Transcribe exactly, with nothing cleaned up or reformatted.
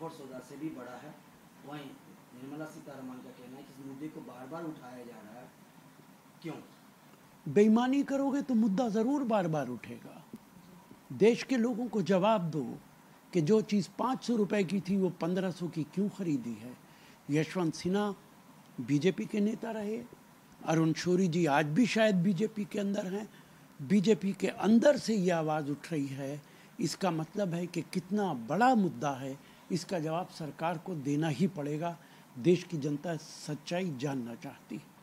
गब्बर सौदा से भी बड़ा है। वहीं निर्मला सीतारमण का कहना है कि इस मुद्दे को बार बार उठाया जा रहा है, क्यों? बेईमानी करोगे तो मुद्दा ज़रूर बार बार उठेगा। देश के लोगों को जवाब दो कि जो चीज़ पाँच सौ रुपये की थी वो पंद्रह सौ की क्यों खरीदी है। यशवंत सिन्हा बीजेपी के नेता रहे, अरुण शोरी जी आज भी शायद बीजेपी के अंदर हैं। बीजेपी के अंदर से ये आवाज़ उठ रही है, इसका मतलब है कि कितना बड़ा मुद्दा है, इसका जवाब सरकार को देना ही पड़ेगा। देश की जनता सच्चाई जानना चाहती है।